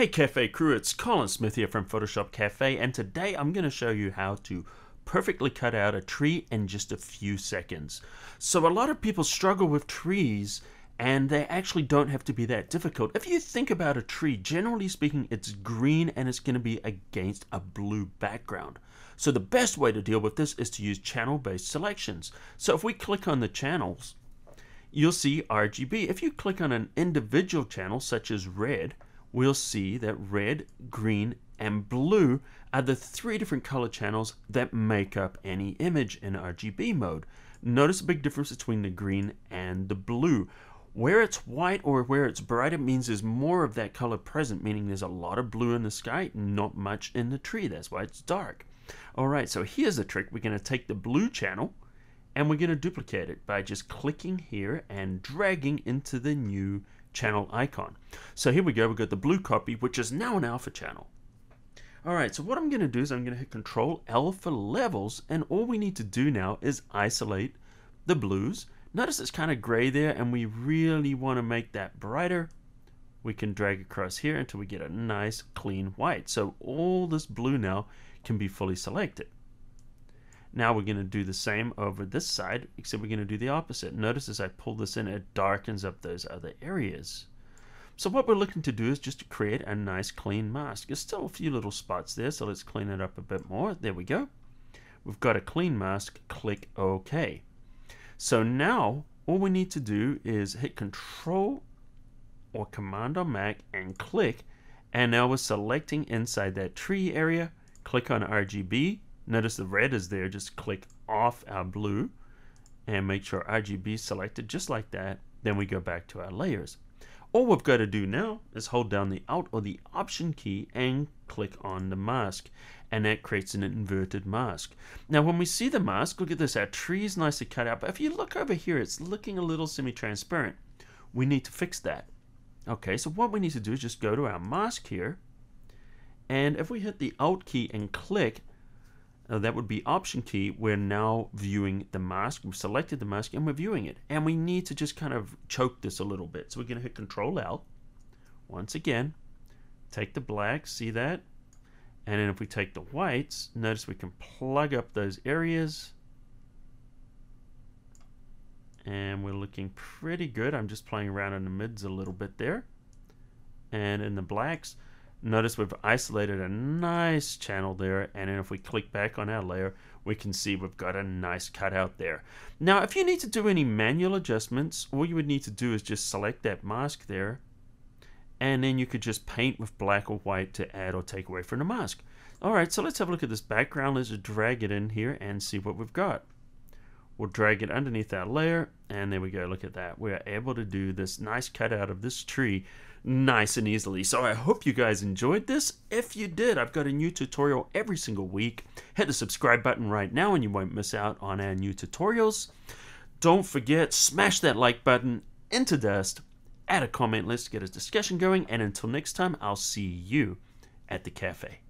Hey Cafe Crew, it's Colin Smith here from Photoshop Cafe, and today I'm going to show you how to perfectly cut out a tree in just a few seconds. So a lot of people struggle with trees, and they actually don't have to be that difficult. If you think about a tree, generally speaking, it's green and it's going to be against a blue background. So the best way to deal with this is to use channel-based selections. So if we click on the channels, you'll see RGB. If you click on an individual channel, such as red, we'll see that red, green, and blue are the three different color channels that make up any image in RGB mode. Notice a big difference between the green and the blue. Where it's white or where it's bright, it means there's more of that color present, meaning there's a lot of blue in the sky, not much in the tree. That's why it's dark. All right, so here's the trick. We're going to take the blue channel and we're going to duplicate it by just clicking here and dragging into the new channel icon. So here we go, we've got the blue copy, which is now an alpha channel. Alright, so what I'm going to do is I'm going to hit Control L for levels, and all we need to do now is isolate the blues. Notice it's kind of gray there, and we really want to make that brighter. We can drag across here until we get a nice clean white. So all this blue now can be fully selected. Now we're going to do the same over this side, except we're going to do the opposite. Notice as I pull this in, it darkens up those other areas. So what we're looking to do is just to create a nice clean mask. There's still a few little spots there, so let's clean it up a bit more. There we go. We've got a clean mask. Click OK. So now all we need to do is hit Control or Command on Mac and click. And now we're selecting inside that tree area. Click on RGB. Notice the red is there, just click off our blue and make sure RGB is selected just like that. Then we go back to our layers. All we've got to do now is hold down the Alt or the Option key and click on the mask, and that creates an inverted mask. Now when we see the mask, look at this, our tree is nicely cut out, but if you look over here, it's looking a little semi-transparent. We need to fix that. Okay, so what we need to do is just go to our mask here, and if we hit the Alt key and click, that would be Option key, we're now viewing the mask. We've selected the mask and we're viewing it. And we need to just kind of choke this a little bit. So we're going to hit Control L. Once again, take the black, see that? And then if we take the whites, notice we can plug up those areas. And we're looking pretty good. I'm just playing around in the mids a little bit there. And in the blacks, notice we've isolated a nice channel there, and then if we click back on our layer, we can see we've got a nice cutout there. Now, if you need to do any manual adjustments, all you would need to do is just select that mask there, and then you could just paint with black or white to add or take away from the mask. Alright, so let's have a look at this background. Let's just drag it in here and see what we've got. We'll drag it underneath our layer, and there we go, look at that. We're able to do this nice cutout of this tree nice and easily. So I hope you guys enjoyed this. If you did, I've got a new tutorial every single week. Hit the subscribe button right now and you won't miss out on our new tutorials. Don't forget, smash that like button into dust, add a comment, let's get a discussion going, and until next time, I'll see you at the cafe.